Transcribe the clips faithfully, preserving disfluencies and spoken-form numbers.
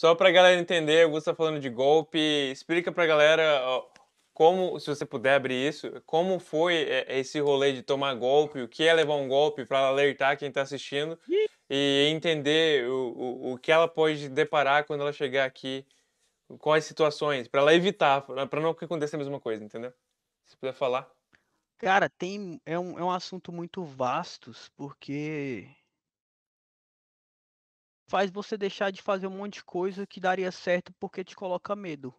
Só pra galera entender, Augusto tá falando de golpe. Explica pra galera como, se você puder abrir isso, como foi esse rolê de tomar golpe, o que é levar um golpe, pra alertar quem tá assistindo e entender o, o, o que ela pode deparar quando ela chegar aqui, quais situações, pra ela evitar, pra não acontecer a mesma coisa, entendeu? Se puder falar. Cara, tem, é um, é um assunto muito vasto, porque faz você deixar de fazer um monte de coisa que daria certo porque te coloca medo.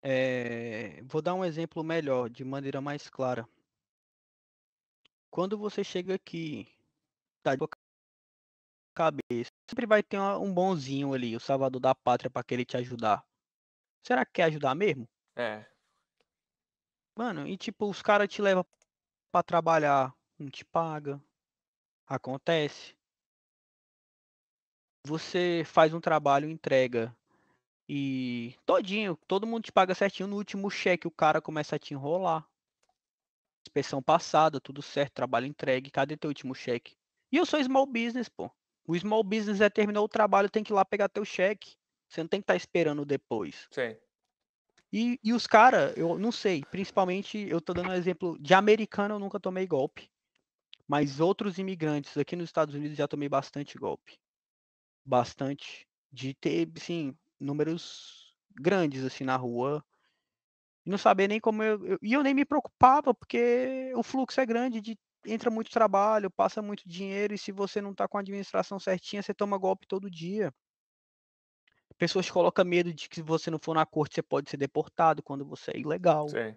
É, vou dar um exemplo melhor, de maneira mais clara. Quando você chega aqui, tá de boca cabeça, sempre vai ter um bonzinho ali, o salvador da pátria, pra querer te ajudar. Será que quer ajudar mesmo? É. Mano, e tipo, os caras te levam pra trabalhar, não te paga, acontece. Você faz um trabalho, entrega e todinho, todo mundo te paga certinho, no último cheque o cara começa a te enrolar. Inspeção passada, tudo certo, trabalho entregue, cadê teu último cheque? E eu sou small business, pô. O small business é terminou o trabalho, tem que ir lá pegar teu cheque. Você não tem que estar tá esperando depois. Sim. E, e os caras, eu não sei, principalmente, eu tô dando um exemplo, de americano eu nunca tomei golpe, mas outros imigrantes aqui nos Estados Unidos já tomei bastante golpe. Bastante, de ter, sim, números grandes, assim, na rua, e não saber nem como eu, eu... E eu nem me preocupava, porque o fluxo é grande, de, entra muito trabalho, passa muito dinheiro, e se você não tá com a administração certinha, você toma golpe todo dia. Pessoas te colocam medo de que se você não for na corte, você pode ser deportado quando você é ilegal. Sim.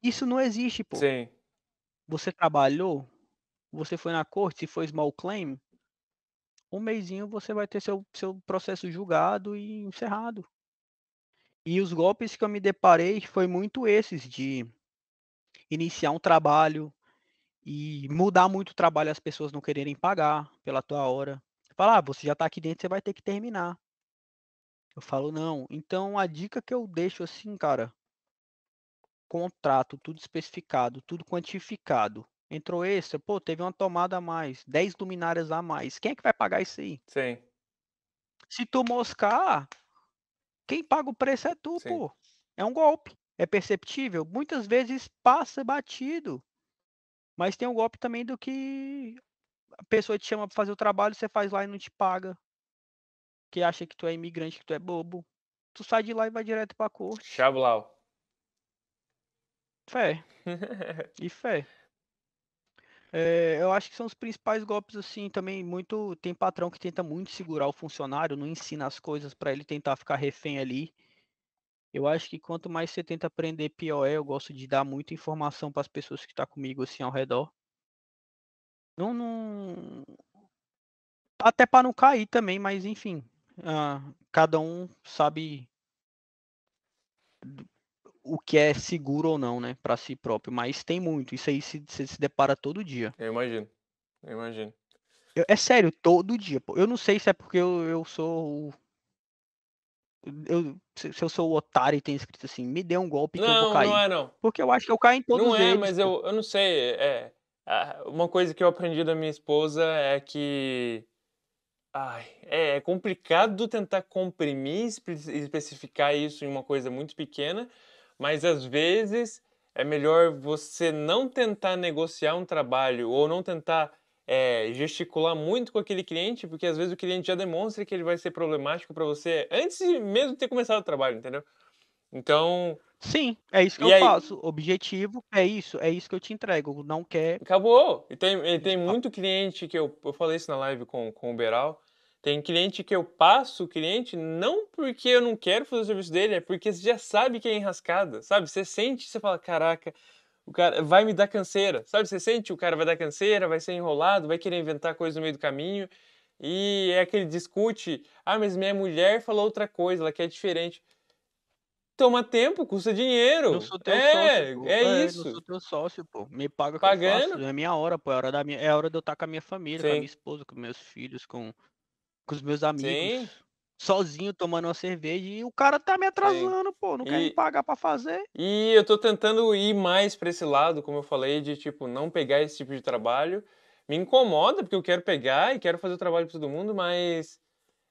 Isso não existe, pô. Sim. Você trabalhou, você foi na corte, se foi small claim, um mesinho você vai ter seu, seu processo julgado e encerrado. E os golpes que eu me deparei foi muito esses, de iniciar um trabalho e mudar muito o trabalho, as pessoas não quererem pagar pela tua hora. Falar, ah, você já tá aqui dentro, você vai ter que terminar. Eu falo, não. Então, a dica que eu deixo assim, cara, contrato, tudo especificado, tudo quantificado. Entrou extra, pô, teve uma tomada a mais, dez luminárias a mais. Quem é que vai pagar isso aí? Sim. Se tu moscar, quem paga o preço é tu, Sim. pô. É um golpe. É perceptível. Muitas vezes passa batido. Mas tem um golpe também do que a pessoa te chama pra fazer o trabalho, você faz lá e não te paga. Que acha que tu é imigrante, que tu é bobo. Tu sai de lá e vai direto pra corte. Chablau. Fé. E fé. É, eu acho que são os principais golpes, assim, também muito, tem patrão que tenta muito segurar o funcionário, não ensina as coisas pra ele tentar ficar refém ali. Eu acho que quanto mais você tenta aprender, pior é. Eu gosto de dar muita informação pras pessoas que tá comigo, assim, ao redor. Não, não... Até pra não cair também, mas enfim, ah, cada um sabe o que é seguro ou não, né, para si próprio, mas tem muito, isso aí se, se, se depara todo dia. Eu imagino, eu imagino. Eu, é sério, todo dia, pô. Eu não sei se é porque eu, eu sou, eu, se, se eu sou o otário e tem escrito assim, me dê um golpe não, que eu vou cair. Não, não é não. Porque eu acho que eu caio em todos eles. Não é, eles, mas eu, eu não sei, é, uma coisa que eu aprendi da minha esposa é que ai, é complicado tentar comprimir, especificar isso em uma coisa muito pequena. Mas, às vezes, é melhor você não tentar negociar um trabalho ou não tentar é, gesticular muito com aquele cliente, porque, às vezes, o cliente já demonstra que ele vai ser problemático para você antes de mesmo ter começado o trabalho, entendeu? Então... Sim, é isso que eu aí... faço. Objetivo é isso, é isso que eu te entrego. Não quer... Acabou! E tem, e tem muito cliente que eu... Eu falei isso na live com, com o Beral. Tem cliente que eu passo o cliente não porque eu não quero fazer o serviço dele, é porque você já sabe que é enrascada, sabe? Você sente, você fala, caraca, o cara vai me dar canseira, sabe? Você sente, o cara vai dar canseira, vai ser enrolado, vai querer inventar coisa no meio do caminho. E é aquele discute, ah, mas minha mulher falou outra coisa, ela quer diferente. Toma tempo, custa dinheiro. Eu sou teu é, sócio, pô. É, é isso. Eu sou teu sócio, pô. Me paga que eu faço. É minha hora, pô. É a hora da minha... é a hora de eu estar com a minha família, Sim. com a minha esposa, com meus filhos, com... com os meus amigos, Sim. sozinho, tomando uma cerveja, e o cara tá me atrasando, Sim. pô, não quer e, me pagar pra fazer. E eu tô tentando ir mais pra esse lado, como eu falei, de, tipo, não pegar esse tipo de trabalho. Me incomoda, porque eu quero pegar e quero fazer o trabalho pra todo mundo, mas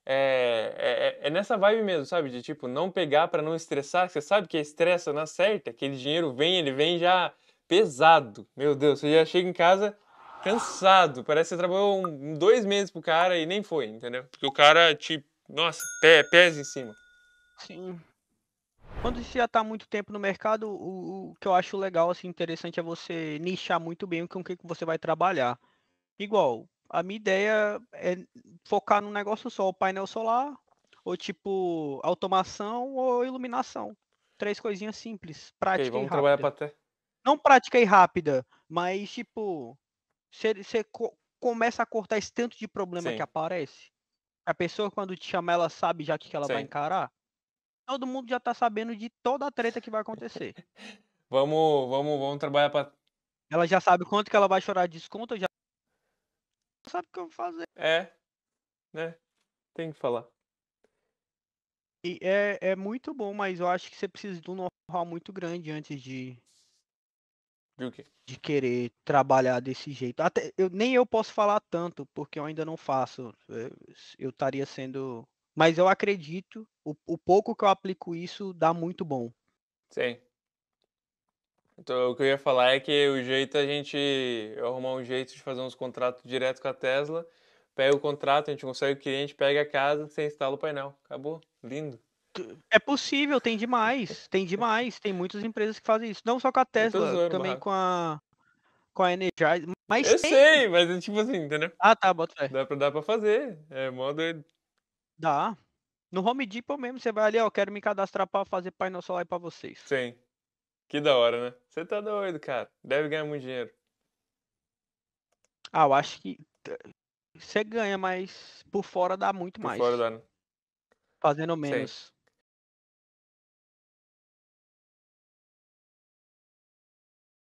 É, é, é nessa vibe mesmo, sabe? De tipo, não pegar pra não estressar. Você sabe que estressa na certa, aquele dinheiro vem, ele vem já pesado. Meu Deus, você já chega em casa cansado. Parece que você trabalhou um, dois meses pro cara e nem foi, entendeu? Porque o cara te, nossa, pé, pés em cima. Sim. Quando você já tá muito tempo no mercado, o, o que eu acho legal, assim, interessante é você nichar muito bem com o que que você vai trabalhar. Igual, a minha ideia é focar num negócio só, o painel solar, ou tipo automação ou iluminação. Três coisinhas simples, Ok, prática e vamos trabalhar pra rápida. até. Não prática e rápida, mas tipo, você co começa a cortar esse tanto de problema que Sim, aparece. A pessoa quando te chama, ela sabe já o que que ela vai sim. encarar. Todo mundo já tá sabendo de toda a treta que vai acontecer. Vamos, vamos, vamos trabalhar pra. Ela já sabe quanto que ela vai chorar de desconto, já sabe o que eu vou fazer. É, né? Tem que falar. E é, é muito bom, mas eu acho que você precisa de um know-how muito grande antes de, Viu o quê? de querer trabalhar desse jeito. Até, eu, nem eu posso falar tanto, porque eu ainda não faço. Eu eu estaria sendo. Mas eu acredito, o, o pouco que eu aplico isso dá muito bom. Sim. Então, o que eu ia falar é que o jeito a gente eu arrumar um jeito de fazer uns contratos direto com a Tesla, pega o contrato, a gente consegue o cliente, pega a casa, você instala o painel. Acabou. Lindo. É possível, tem demais, tem demais, tem muitas empresas que fazem isso. Não só com a Eu tô Tesla, zoando, também Barraco. com a com a Energize, mas Eu tem. sei, mas é tipo assim, entendeu? Ah, tá, bota fé. Dá pra, dá pra fazer. É mó doido. Dá. No Home Depot mesmo, você vai ali, ó, quero me cadastrar pra fazer painel solar pra vocês. Sim. Que da hora, né? Você tá doido, cara. Deve ganhar muito dinheiro. Ah, eu acho que t- você ganha, mas por fora dá muito Por mais, fora da. fazendo Sim. menos.